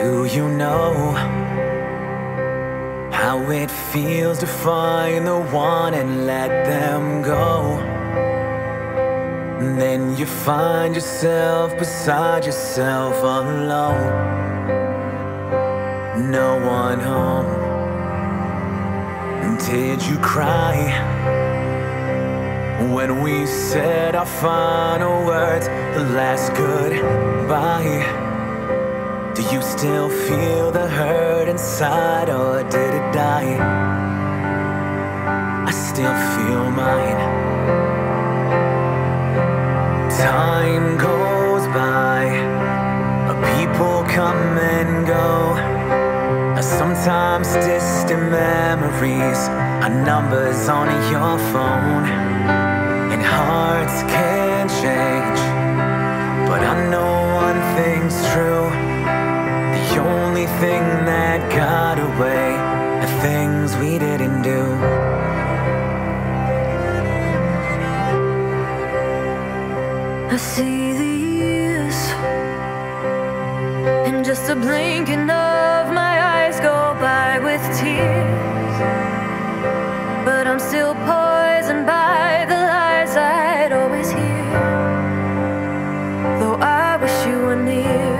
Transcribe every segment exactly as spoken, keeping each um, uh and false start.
Do you know how it feels to find the one and let them go? And then you find yourself beside yourself alone. No one home. Did you cry when we said our final words, the last goodbye? Do you still feel the hurt inside, or did it die? I still feel mine. Time goes by, people come and go. Sometimes distant memories are numbers on your phone. And hearts can change, but I know one thing's true. The only thing that got away are things we didn't do. I see the years and just a blinking of my eyes go by with tears, but I'm still poisoned by the lies I'd always hear. Though I wish you were near,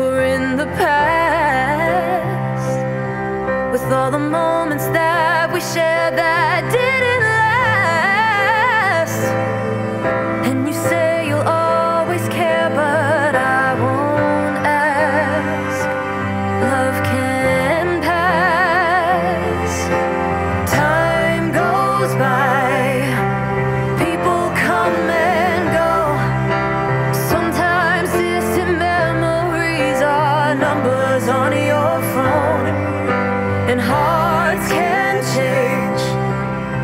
or in the past, with all the moments that we shared that didn't last. And you say you'll always care, but I won't ask. Love can pass. Time goes by, people come and go. Sometimes distant memories are numbers on your phone, and hearts can change,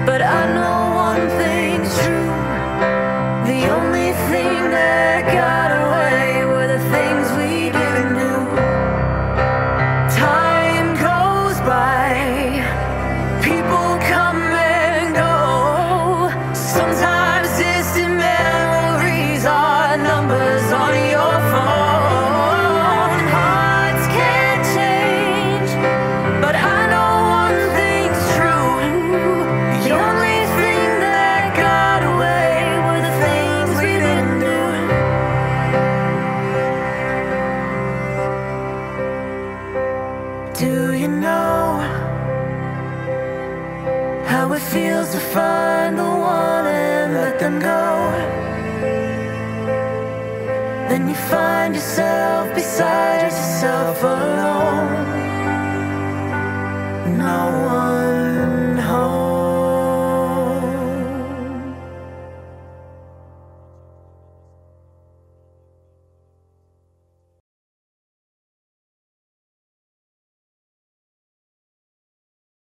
but I know one thing's true. The only thing that got away were the things we didn't do. Time goes by, people come and go. Sometimes distant memories are numbers on your phone. Do you know how it feels to find the one and let them go? Then you find yourself beside yourself alone. No one.